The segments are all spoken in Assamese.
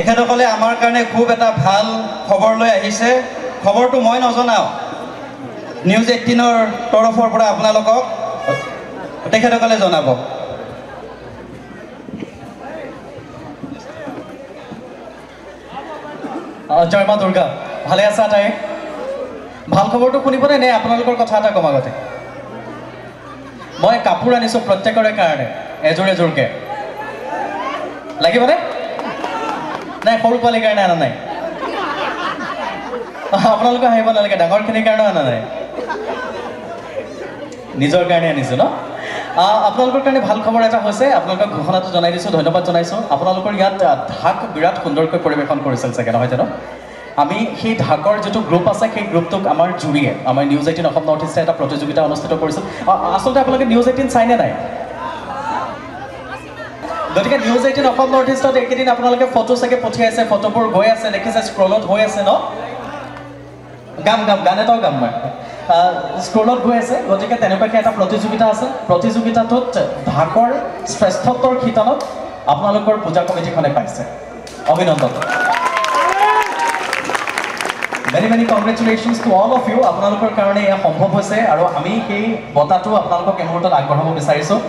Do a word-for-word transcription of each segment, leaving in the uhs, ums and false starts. এখেতসকলে আমাৰ কাৰণে খুব এটা ভাল খবৰ লৈ আহিছে। খবৰটো মই নজনাও, নিউজ এইটিন ৰ তৰফৰ পৰা আপোনালোকক তেখেতসকলে জনাব। জয় মা দুৰ্গা, ভালে আছে আটাই? ভাল খবৰটো শুনিবনে নে আপোনালোকৰ কথা এটা কম আগতে? মই কাপোৰ আনিছোঁ প্ৰত্যেকৰে কাৰণে, এযোৰ এযোৰকে লাগিবনে? নাই সৰু পোৱালিৰ কাৰণে আনা নাই, আপোনালোকে আহিব নালাগে, ডাঙৰখিনিৰ কাৰণেও আনা নাই, নিজৰ কাৰণে আনিছোঁ ন। আপোনালোকৰ কাৰণে ভাল খবৰ এটা হৈছে, আপোনালোকক ঘোষণাটো জনাই দিছোঁ, ধন্যবাদ জনাইছোঁ। আপোনালোকৰ ইয়াত ঢাক বিৰাট সুন্দৰকৈ পৰিৱেশন কৰিছিল চাগে, নহয় জানো? আমি সেই ঢাকৰ যিটো গ্ৰুপ আছে, সেই গ্ৰুপটোক আমাৰ জুৰিয়ে, আমাৰ নিউজ এইটিন অসম নৰ্থ ইষ্টে এটা প্ৰতিযোগিতা অনুষ্ঠিত কৰিছিল। আচলতে আপোনালোকে নিউজ এইটিন চাইনে নাই? গতিকে নিউজ এইটিন অসম নৰ্থ ইষ্টত এইকেইদিন আপোনালোকে ফটো চাগে পঠিয়াইছে, ফটোবোৰ গৈ আছে, দেখিছে স্ক্ৰলত হৈ আছে ন? গাম গাম গান এটাও গাম মই স্কুলত গৈ আছে। গতিকে তেনেকুৱাকৈ এটা প্ৰতিযোগিতা আছে, প্ৰতিযোগিতাটোত ঢাকৰ শ্ৰেষ্ঠত্বৰ শিতানত আপোনালোকৰ পূজা কমিটিখনে পাইছে, অভিনন্দন। Many many congratulations to all of you, আপোনালোকৰ কাৰণে এয়া সম্ভৱ হৈছে আৰু আমি সেই বঁটাটো আপোনালোকক এই মুহূৰ্তত আগবঢ়াব বিচাৰিছোঁ।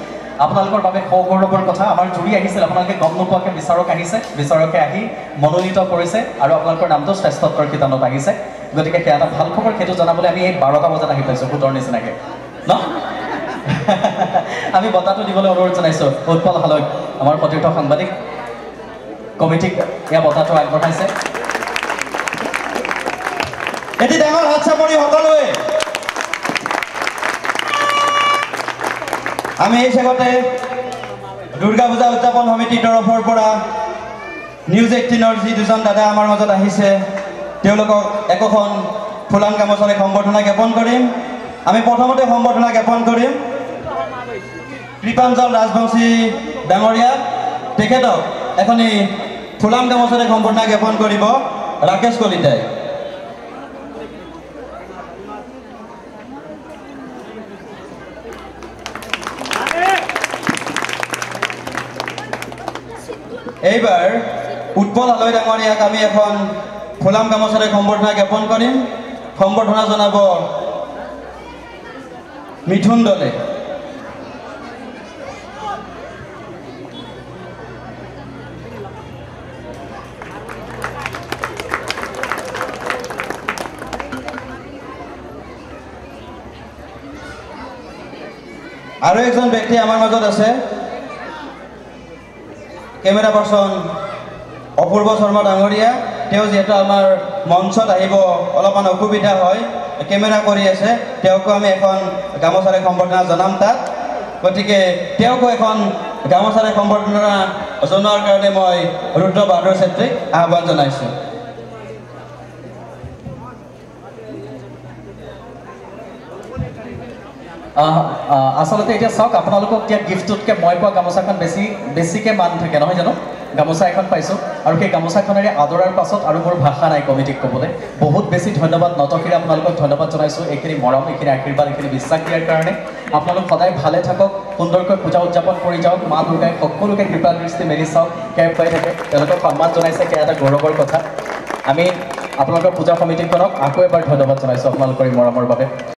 আপোনালোকৰ বাবে সৌগৌৰৱৰ কথা, আমাৰ জুৰি আহিছিল, আপোনালোকে গম নোপোৱাকৈ বিচাৰক আহিছে, বিচাৰকে আহি মনোনীত কৰিছে আৰু আপোনালোকৰ নামটো শ্ৰেষ্ঠত্বৰ শিতানত আহিছে। গতিকে সেয়া এটা ভাল খবৰ, সেইটো জনাবলৈ আমি এই বাৰটা বজাত আহি পাইছোঁ, সোতৰ নিচিনাকৈ ন। আমি বঁটাটো দিবলৈ অনুৰোধ জনাইছোঁ উৎপল হালৈ, আমাৰ প্ৰতিৰক্ষা সাংবাদিক কমিটিক এয়া বঁটাটো আগবঢ়াইছে। এটি ডাঙৰ হাত চাপৰি সকলোৱে আমি এই শেষতে দুৰ্গা পূজা উদযাপন সমিতিৰ তৰফৰ পৰা নিউজ এইটিনৰ যি দুজন দাদা আমাৰ মাজত আহিছে, তেওঁলোকক একোখন ফুলান গামোচাৰে সম্বৰ্ধনা জ্ঞাপন কৰিম। আমি প্ৰথমতে সম্বৰ্ধনা জ্ঞাপন কৰিম কৃপাঞ্জল ৰাজবংশী ডাঙৰীয়া, তেখেতক এখনি ফুলান গামোচাৰে সম্বৰ্ধনা জ্ঞাপন কৰিব ৰাকেশ কলিতাই। এইবাৰ উৎপল হালৈ ডাঙৰীয়াক আমি এখন ফুলাম গামোচাৰে সম্বৰ্ধনা জ্ঞাপন কৰিম, সম্বৰ্ধনা জনাব মিথুন দলে। আৰু এজন ব্যক্তি আমাৰ মাজত আছে, কেমেৰা পাৰ্চন অপূৰ্ব শৰ্মা ডাঙৰীয়া। তেওঁ যিহেতু আমাৰ মঞ্চত আহিব অলপমান অসুবিধা হয়, কেমেৰা কৰি আছে, তেওঁকো আমি এখন গামোচাৰে সম্বৰ্ধনা জনাম তাত। গতিকে তেওঁকো এখন গামোচাৰে সম্বৰ্ধনা জনোৱাৰ কাৰণে মই ৰুদ্ৰ বাহাদুৰ ছেত্ৰীক আহ্বান জনাইছোঁ। আচলতে এতিয়া চাওক, আপোনালোকক এতিয়া গিফ্টটোতকৈ মই পোৱা গামোচাখন বেছি বেছিকৈ মান থাকে, নহয় জানো? গামোচা এখন পাইছোঁ আৰু সেই গামোচাখনেৰে আদৰাৰ পাছত আৰু মোৰ ভাষা নাই কমিটিক ক'বলৈ। বহুত বেছি ধন্যবাদ নতশিৰে, আপোনালোকক ধন্যবাদ জনাইছোঁ এইখিনি মৰম, এইখিনি আশীৰ্বাদ, এইখিনি বিশ্বাস দিয়াৰ কাৰণে। আপোনালোক সদায় ভালে থাকক, সুন্দৰকৈ পূজা উদযাপন কৰি যাওক। মা দুৰ্গাই সকলোকে কৃপা দৃষ্টি মেলি চাওক, কেব পাই থাকে, তেওঁলোকক সন্মান জনাইছে, সেয়া এটা গৌৰৱৰ কথা। আমি আপোনালোকৰ পূজা সমিতিখনক আকৌ এবাৰ ধন্যবাদ জনাইছোঁ আপোনালোকৰ মৰমৰ বাবে।